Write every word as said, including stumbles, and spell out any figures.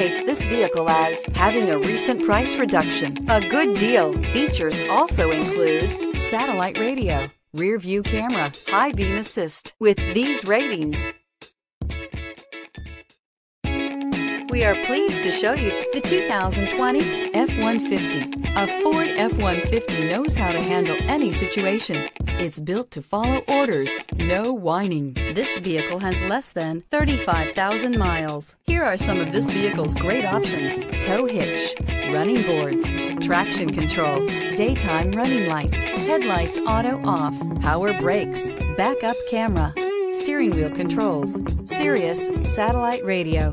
indicates this vehicle as having a recent price reduction. A good deal. Features also include satellite radio, rear view camera, high beam assist. With these ratings, we are pleased to show you the two thousand twenty F one fifty. A Ford F one fifty knows how to handle any situation. It's built to follow orders, no whining. This vehicle has less than thirty-five thousand miles. Here are some of this vehicle's great options: tow hitch, running boards, traction control, daytime running lights, headlights auto off, power brakes, backup camera, steering wheel controls, Sirius satellite radio,